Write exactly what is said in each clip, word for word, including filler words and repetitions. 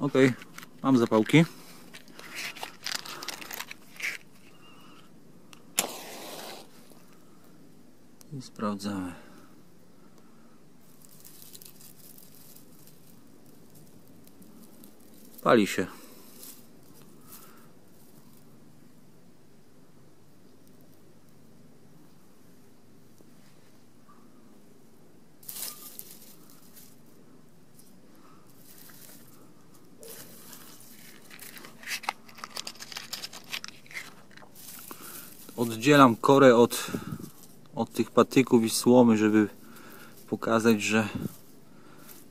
Okej, okay, mam zapałki. I sprawdzamy. Pali się. Oddzielam korę od, od tych patyków i słomy, żeby pokazać, że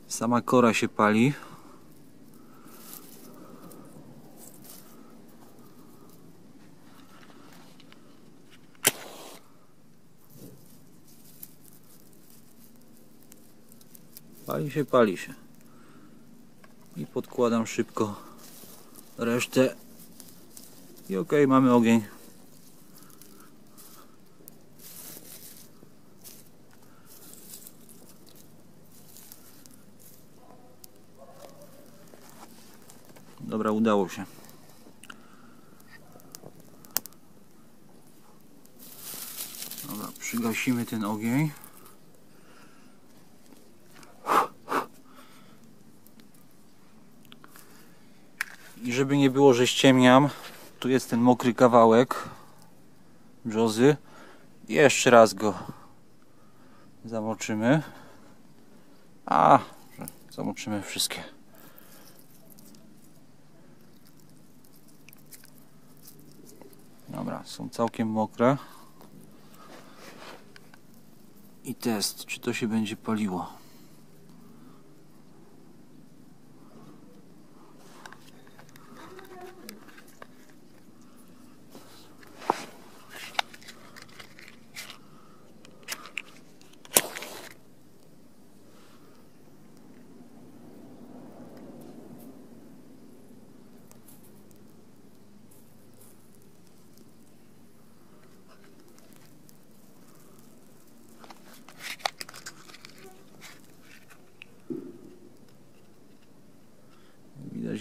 sama kora się pali. Pali się, pali się. I podkładam szybko resztę. I ok, mamy ogień. Dobra, udało się. Dobra, przygasimy ten ogień. I żeby nie było, że ściemniam, tu jest ten mokry kawałek brzozy. I jeszcze raz go zamoczymy. A, zamoczymy wszystkie. Dobra, są całkiem mokre. I test, czy to się będzie paliło.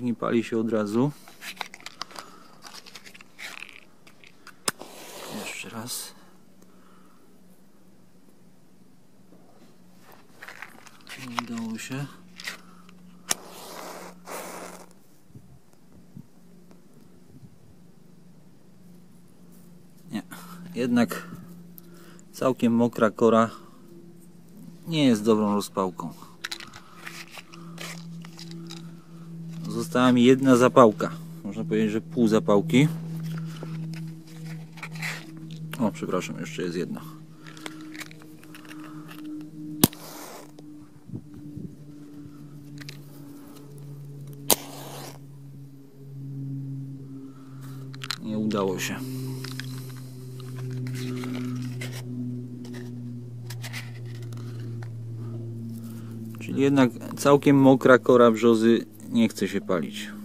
Nie pali się od razu. Jeszcze raz. Udało się. Nie, jednak całkiem mokra kora nie jest dobrą rozpałką. Została mi jedna zapałka, można powiedzieć, że pół zapałki. O, przepraszam, jeszcze jest jedna. Nie udało się. Czyli jednak całkiem mokra kora brzozy nie chce się palić.